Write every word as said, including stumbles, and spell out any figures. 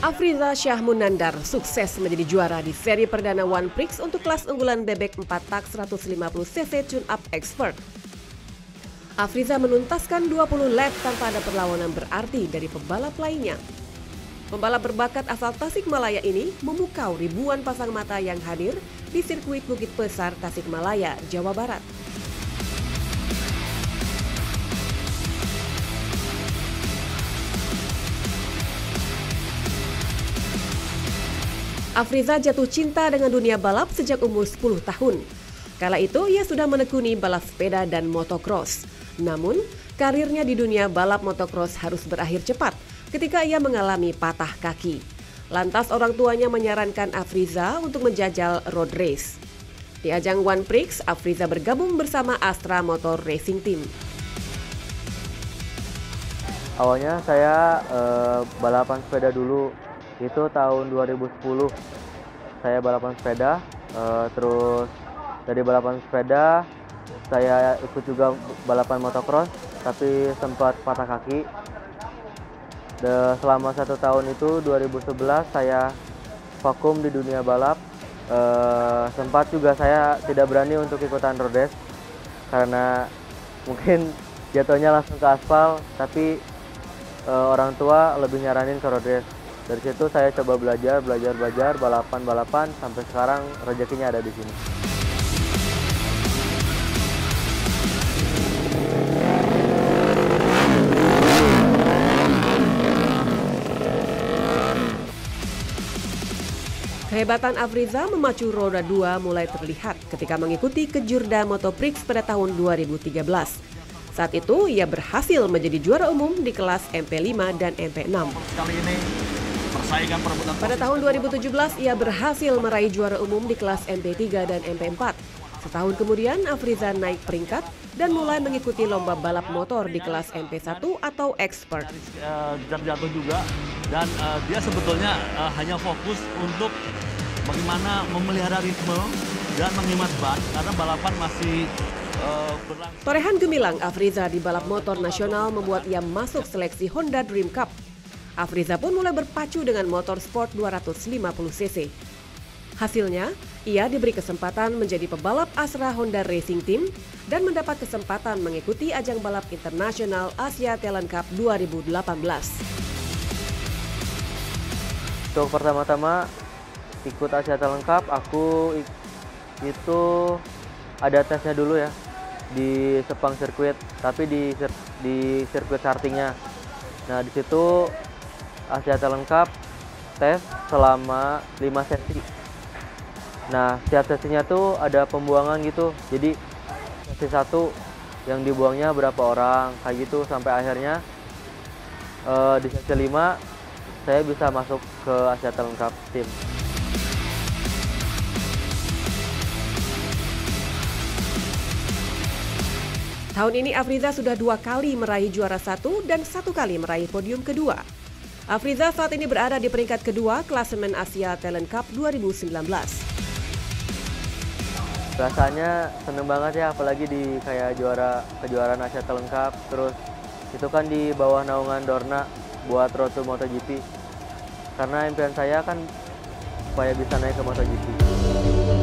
Afridza Syach Munandar sukses menjadi juara di seri perdana OnePrix untuk kelas unggulan bebek empat tak seratus lima puluh cc tune-up expert. Afridza menuntaskan dua puluh lap tanpa ada perlawanan berarti dari pebalap lainnya. Pembalap berbakat asal Tasikmalaya ini memukau ribuan pasang mata yang hadir di sirkuit Bukit Besar Tasikmalaya, Jawa Barat. Afridza jatuh cinta dengan dunia balap sejak umur sepuluh tahun. Kala itu ia sudah menekuni balap sepeda dan motocross. Namun, karirnya di dunia balap motocross harus berakhir cepat ketika ia mengalami patah kaki. Lantas orang tuanya menyarankan Afridza untuk menjajal road race. Di ajang OnePrix, Afridza bergabung bersama Astra Honda Racing Team. Awalnya saya eh, balapan sepeda dulu. Itu tahun dua ribu sepuluh saya balapan sepeda, uh, terus dari balapan sepeda saya ikut juga balapan motocross, tapi sempat patah kaki. De, selama satu tahun itu dua ribu sebelas saya vakum di dunia balap, uh, sempat juga saya tidak berani untuk ikutan road race karena mungkin jatuhnya langsung ke aspal, tapi uh, orang tua lebih nyaranin ke road race. Dari situ saya coba belajar, belajar, belajar, balapan, balapan, sampai sekarang rezekinya ada di sini. Kehebatan Afridza memacu roda dua mulai terlihat ketika mengikuti kejurda Motoprix pada tahun dua ribu tiga belas. Saat itu ia berhasil menjadi juara umum di kelas M P lima dan M P enam. Kali ini pada tahun dua ribu tujuh belas, ia berhasil meraih juara umum di kelas M P tiga dan M P empat. Setahun kemudian, Afridza naik peringkat dan mulai mengikuti lomba balap motor di kelas M P satu atau expert. Jatuh juga, dan uh, dia sebetulnya uh, hanya fokus untuk bagaimana memelihara ritme dan menghemat ban, karena balapan masih uh, berlangsung. Torehan gemilang Afridza di balap motor nasional membuat ia masuk seleksi Honda Dream Cup. Afridza pun mulai berpacu dengan motor sport dua ratus lima puluh cc. Hasilnya, ia diberi kesempatan menjadi pebalap Astra Honda Racing Team dan mendapat kesempatan mengikuti ajang balap internasional Asia Talent Cup dua ribu delapan belas. Untuk pertama-tama ikut Asia Talent Cup, aku itu ada tesnya dulu ya di Sepang Circuit, tapi di di sirkuit kartingnya. Nah, di situ Asia Talent Cup tes selama lima sesi. Nah, setiap sesinya tuh ada pembuangan gitu. Jadi sesi satu yang dibuangnya berapa orang, kayak gitu, sampai akhirnya uh, di sesi lima saya bisa masuk ke Asia Talent Cup tim. Tahun ini Afridza sudah dua kali meraih juara satu dan satu kali meraih podium kedua. Afridza saat ini berada di peringkat kedua klasemen Asia Talent Cup dua ribu sembilan belas. Rasanya seneng banget ya, apalagi di kayak juara kejuaraan Asia Talent Cup, terus itu kan di bawah naungan Dorna buat road to MotoGP. Karena impian saya kan supaya bisa naik ke MotoGP.